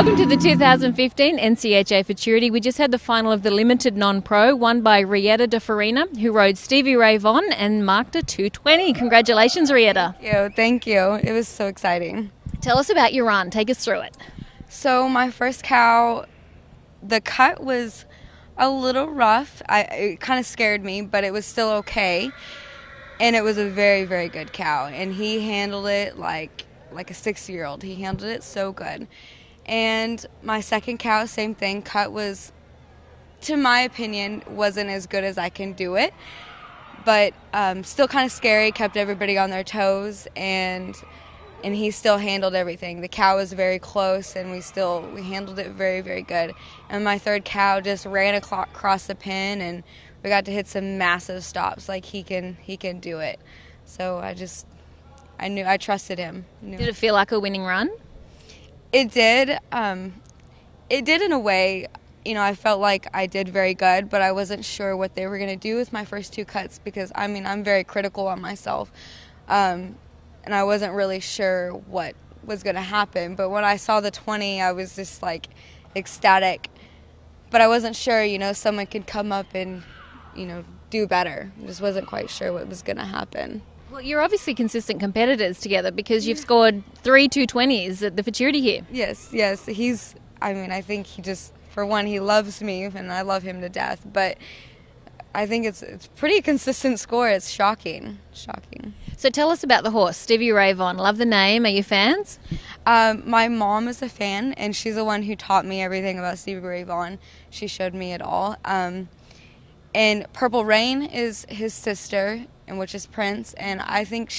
Welcome to the 2015 NCHA Futurity. We just had the final of the limited non-pro, won by Rieta Dufurrena, who rode Stevie Rey Von and marked a 2:20. Congratulations, Rieta. Thank you. It was so exciting. Tell us about your run. Take us through it. So my first cow, the cut was a little rough. It kind of scared me, but it was still okay. And it was a very, very good cow. And he handled it like a 6-year-old. He handled it so good. And my second cow, same thing. Cut was, to my opinion, wasn't as good as I can do it. But still kind of scary, kept everybody on their toes, and he still handled everything. The cow was very close, and we handled it very, very good. And my third cow just ran across the pen, and we got to hit some massive stops. Like, he can do it. So I trusted him. Did it feel like a winning run? It did. It did in a way. You know, I felt like I did very good, but I wasn't sure what they were going to do with my first two cuts because, I mean, I'm very critical on myself. And I wasn't really sure what was going to happen. But when I saw the 20, I was just, like, ecstatic. But I wasn't sure, you know, someone could come up and, you know, do better. I just wasn't quite sure what was going to happen. Well, you're obviously consistent competitors together because you've scored 3 220s at the Futurity here. Yes. I think he just, for one, he loves me and I love him to death. But I think it's pretty consistent score. It's shocking. So tell us about the horse, Stevie Rey Von. Love the name. Are you fans? My mom is a fan and she's the one who taught me everything about Stevie Rey Von. She showed me it all. And Purple Rain is his sister, and which is Prince, and I think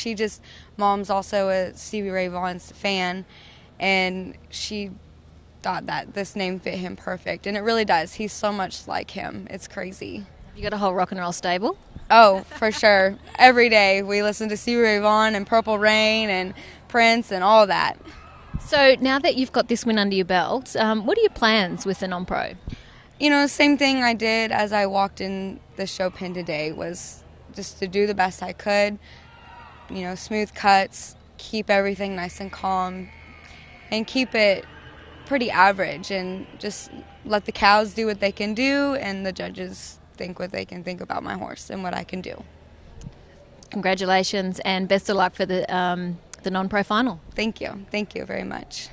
Mom's also a Stevie Rey Von's fan, and she thought that this name fit him perfect, and it really does. He's so much like him. It's crazy. You got a whole rock and roll stable? Oh, for sure. Every day we listen to Stevie Rey Von and Purple Rain and Prince and all that. So now that you've got this win under your belt, what are your plans with the non-pro? You know, same thing I did as I walked in the show pen today was just to do the best I could, you know, smooth cuts, keep everything nice and calm, and keep it pretty average and just let the cows do what they can do and the judges think what they can think about my horse and what I can do. Congratulations and best of luck for the non-pro final. Thank you. Thank you very much.